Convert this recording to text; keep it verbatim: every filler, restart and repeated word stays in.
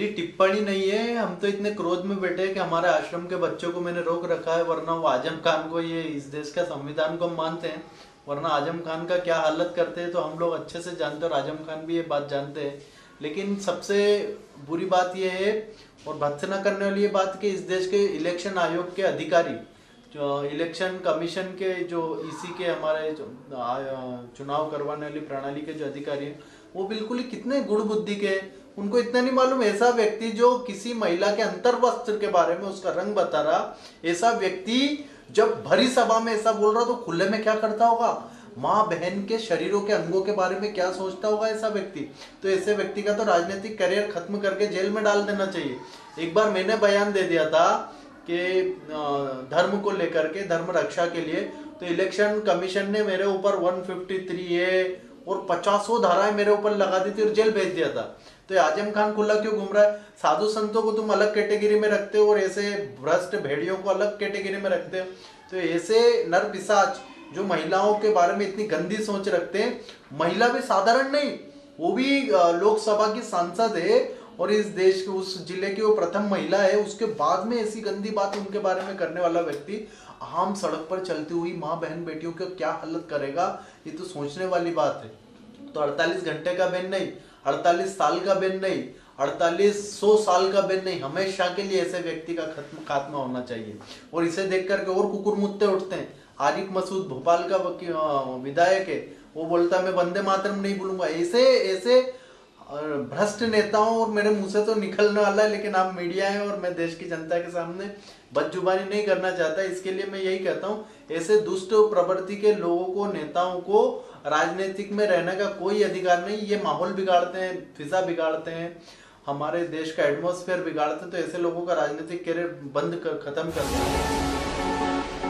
मेरी टिप्पणी नहीं है, हम तो इतने क्रोध में बैठे हैं कि हमारे आश्रम के बच्चों को मैंने रोक रखा है, वरना वो आजम खान को, ये इस देश का संविधान को हम मानते हैं, वरना आजम खान का क्या हालत करते हैं तो हम लोग अच्छे से जानते हैं और आजम खान भी ये बात जानते हैं। लेकिन सबसे बुरी बात यह है और भत्सना करने वाली ये बात कि इस देश के इलेक्शन आयोग के अधिकारी, जो इलेक्शन कमीशन के, जो इसी के हमारे चुनाव करवाने वाली प्रणाली के जो अधिकारी हैं, वो बिल्कुल ही कितने गुड़ बुद्धि के हैं, उनको इतना नहीं मालूम। ऐसा व्यक्ति जो किसी महिला के अंतर्वस्त्र के बारे में उसका रंग बता रहा, ऐसा व्यक्ति जब भरी सभा में ऐसा बोल रहा तो खुले में क्या करता होगा, माँ बहन के शरीरों के अंगों के बारे में क्या सोचता होगा ऐसा व्यक्ति। तो ऐसे व्यक्ति का तो राजनीतिक करियर खत्म करके जेल में डाल देना चाहिए। एक बार मैंने बयान दे दिया था के धर्म को लेकर के, धर्म रक्षा के लिए, तो इलेक्शन कमीशन ने मेरे ऊपर एक सौ तिरेपन ए और पचासों धाराएं मेरे ऊपर लगा दी थी और जेल भेज दिया था। तो आजम खान खुला क्यों घूम रहा है? साधु संतों को तुम अलग कैटेगरी में रखते हो और ऐसे भ्रष्ट भेड़ियों को अलग कैटेगरी में रखते हो। तो ऐसे नरपिशाच जो महिलाओं के बारे में इतनी गंदी सोच रखते हैं, महिला भी साधारण नहीं, वो भी लोकसभा की सांसद है और इस देश के उस जिले की वो प्रथम महिला है, उसके बाद में ऐसी गंदी बात उनके बारे में करने वाला व्यक्ति आम सड़क पर चलती हुई माँ बहन बेटियों को क्या हालत करेगा, ये तो सोचने वाली बात है। तो अड़तालीस घंटे का बैन नहीं, अड़तालीस साल का बैन नहीं, अड़तालीस सौ साल का बैन नहीं, हमेशा के लिए ऐसे व्यक्ति का खत्म खात्मा होना चाहिए। और इसे देख करके और कुकुर मुत्ते उठते हैं। आरिफ मसूद भोपाल का विधायक है, वो बोलता मैं वंदे मातरम नहीं बोलूंगा। ऐसे ऐसे और भ्रष्ट नेताओं, और मेरे मुंह से तो निकलने वाला है लेकिन आप मीडिया है और मैं देश की जनता के सामने बदजुबानी नहीं करना चाहता, इसके लिए मैं यही कहता हूँ, ऐसे दुष्ट प्रवृत्ति के लोगों को, नेताओं को राजनीतिक में रहने का कोई अधिकार नहीं। ये माहौल बिगाड़ते हैं, फिजा बिगाड़ते हैं, हमारे देश का एटमोसफेयर बिगाड़ते हैं, तो ऐसे लोगों का राजनीतिक करियर बंद कर खत्म कर देते हैं।